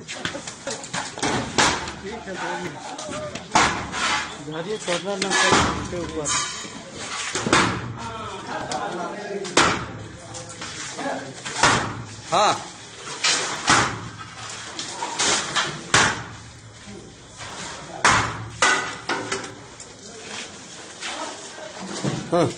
धैर्य करना ना के ऊपर हाँ हाँ हाँ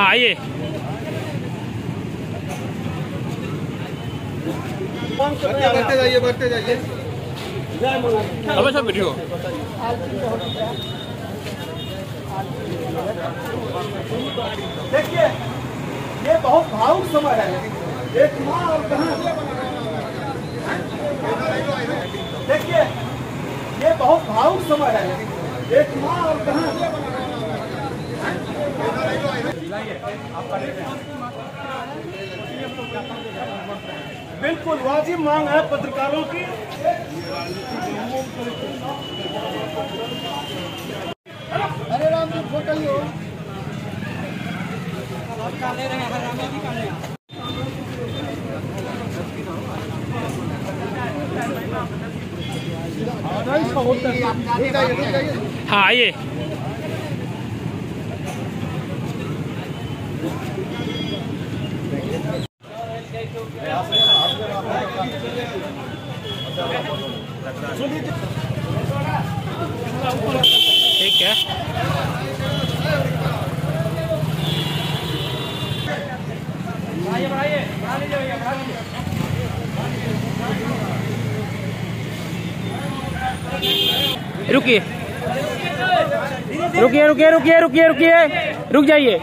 आइए बढ़ते जाइए बढ़ते जाइए। सब वीडियो देखिए ये बहुत भावुक समय है। एक माँ और बहन देखिए ये बहुत भावुक समय है। एक माँ और बहन बिल्कुल वाजिब मांग है पत्रकारों की। अरे राम जी फोटो लो काले रहे हैं राम जी काले हाँ आइए ठीक है रुकिए रुकिए रुकिए रुकिए रुकिए रुकिए रुक जाइए।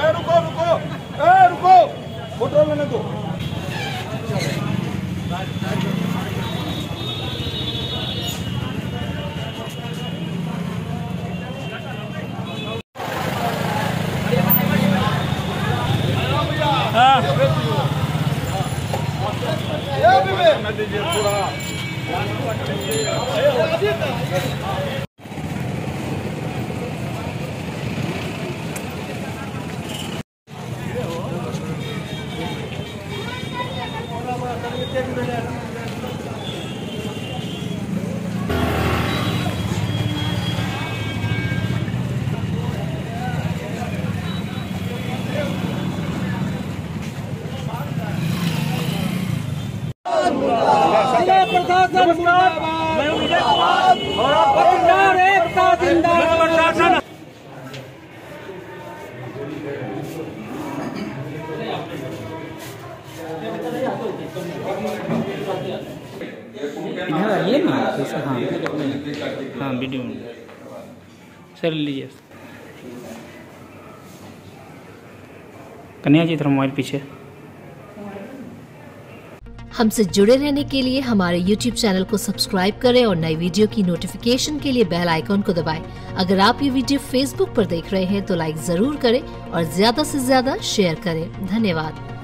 नमस्कार मैं विजय कुमार और आप प्रशासन इधर आइए ना सर। हाँ हाँ वीडियो में सर लीजिए कन्या जी इधर मोबाइल पीछे। हमसे जुड़े रहने के लिए हमारे YouTube चैनल को सब्सक्राइब करें और नई वीडियो की नोटिफिकेशन के लिए बेल आइकॉन को दबाएं। अगर आप ये वीडियो Facebook पर देख रहे हैं तो लाइक जरूर करें और ज्यादा से ज्यादा शेयर करें। धन्यवाद।